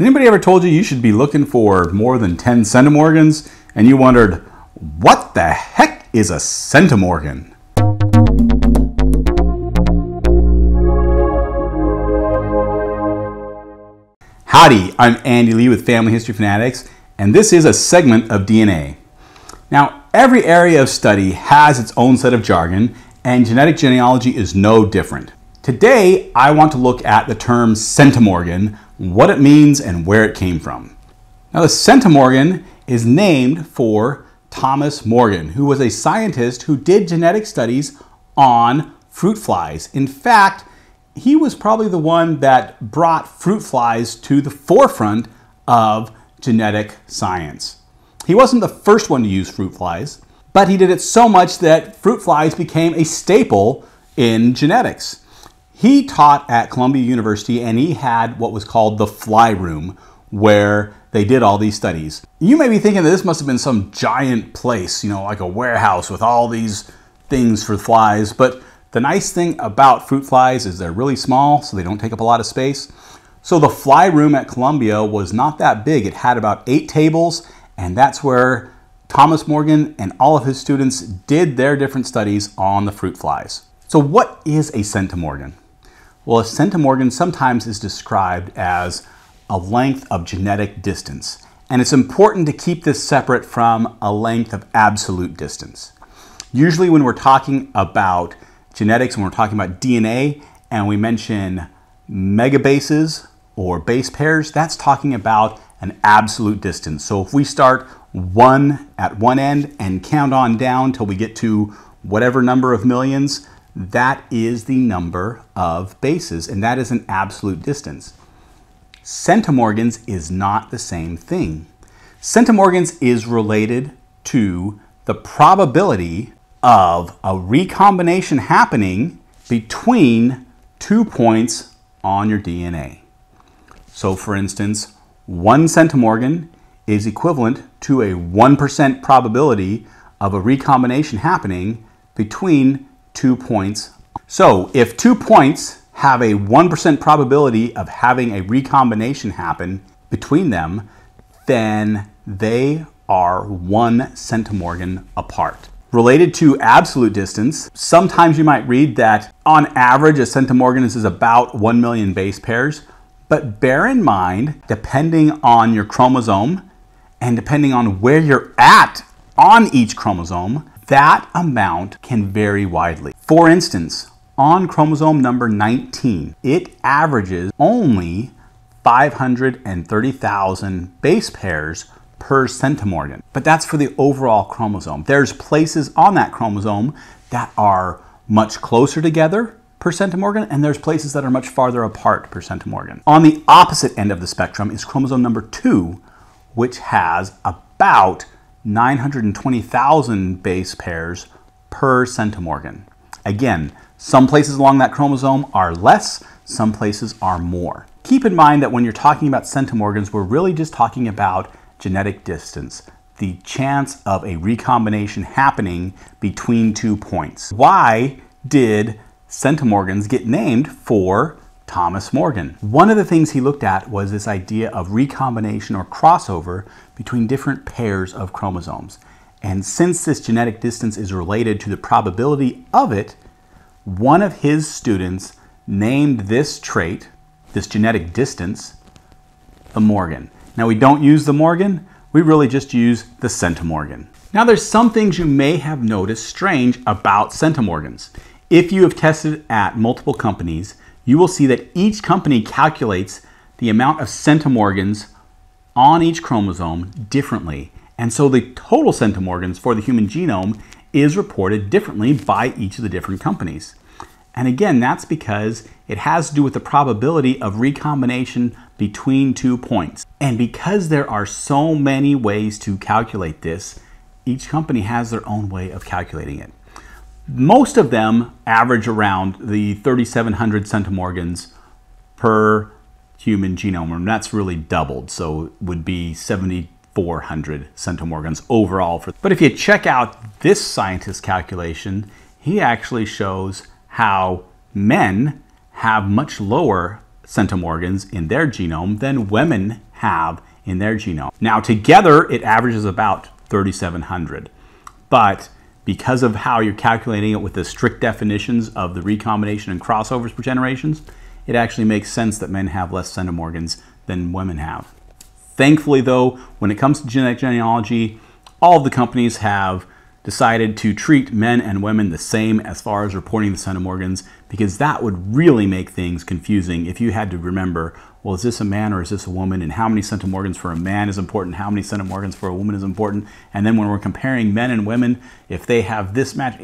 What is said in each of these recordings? Anybody ever told you you should be looking for more than 10 centimorgans and you wondered, what the heck is a centimorgan? Howdy, I'm Andy Lee with Family History Fanatics, and this is a segment of DNA. Now, every area of study has its own set of jargon, and genetic genealogy is no different. Today, I want to look at the term centimorgan, what it means and where it came from. Now, the centimorgan is named for Thomas Morgan, who was a scientist who did genetic studies on fruit flies. In fact, he was probably the one that brought fruit flies to the forefront of genetic science. He wasn't the first one to use fruit flies, but he did it so much that fruit flies became a staple in genetics. He taught at Columbia University, and he had what was called the fly room, where they did all these studies. You may be thinking that this must have been some giant place, you know, like a warehouse with all these things for flies, but the nice thing about fruit flies is they're really small, so they don't take up a lot of space. So the fly room at Columbia was not that big. It had about 8 tables, and that's where Thomas Morgan and all of his students did their different studies on the fruit flies. So what is a centimorgan? Well, a centimorgan sometimes is described as a length of genetic distance, and it's important to keep this separate from a length of absolute distance. Usually when we're talking about genetics, when we're talking about DNA, and we mention megabases or base pairs, that's talking about an absolute distance. So if we start one at one end and count on down till we get to whatever number of millions, that is the number of bases, and that is an absolute distance. Centimorgans is not the same thing. Centimorgans is related to the probability of a recombination happening between 2 points on your DNA. So for instance, 1 centimorgan is equivalent to a 1% probability of a recombination happening between 2 points. So if 2 points have a 1% probability of having a recombination happen between them, then they are 1 centimorgan apart. Related to absolute distance, sometimes you might read that on average a centimorgan is about 1 million base pairs, but bear in mind, depending on your chromosome and depending on where you're at on each chromosome, that amount can vary widely. For instance, on chromosome number 19, it averages only 530,000 base pairs per centimorgan. But that's for the overall chromosome. There's places on that chromosome that are much closer together per centimorgan, and there's places that are much farther apart per centimorgan. On the opposite end of the spectrum is chromosome number 2, which has about 920,000 base pairs per centimorgan. Again, some places along that chromosome are less, some places are more. Keep in mind that when you're talking about centimorgans, we're really just talking about genetic distance, the chance of a recombination happening between 2 points. Why did centimorgans get named for Thomas Morgan? One of the things he looked at was this idea of recombination or crossover between different pairs of chromosomes. And since this genetic distance is related to the probability of it, one of his students named this trait, this genetic distance, the Morgan. Now, we don't use the Morgan, we really just use the centimorgan. Now, there's some things you may have noticed strange about centimorgans. If you have tested at multiple companies, you will see that each company calculates the amount of centimorgans on each chromosome differently. And so the total centimorgans for the human genome is reported differently by each of the different companies. And again, that's because it has to do with the probability of recombination between 2 points. And because there are so many ways to calculate this, each company has their own way of calculating it. Most of them average around the 3,700 centimorgans per human genome, and that's really doubled, so it would be 7,400 centimorgans overall. But if you check out this scientist's calculation, he actually shows how men have much lower centimorgans in their genome than women have in their genome. Now together it averages about 3,700, but because of how you're calculating it with the strict definitions of the recombination and crossovers per generations, it actually makes sense that men have less centimorgans than women have. Thankfully though, when it comes to genetic genealogy, all of the companies have decided to treat men and women the same as far as reporting the centimorgans, because that would really make things confusing if you had to remember, well, is this a man or is this a woman, and how many centimorgans for a man is important, how many centimorgans for a woman is important, and then when we're comparing men and women, if they have this match,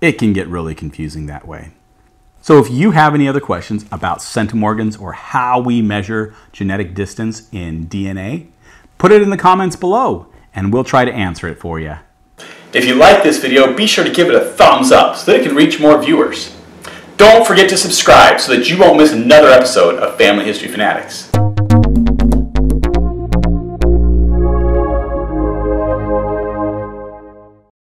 it can get really confusing that way. So if you have any other questions about centimorgans or how we measure genetic distance in DNA, put it in the comments below, and we'll try to answer it for you. If you like this video, be sure to give it a thumbs up so that it can reach more viewers. Don't forget to subscribe so that you won't miss another episode of Family History Fanatics.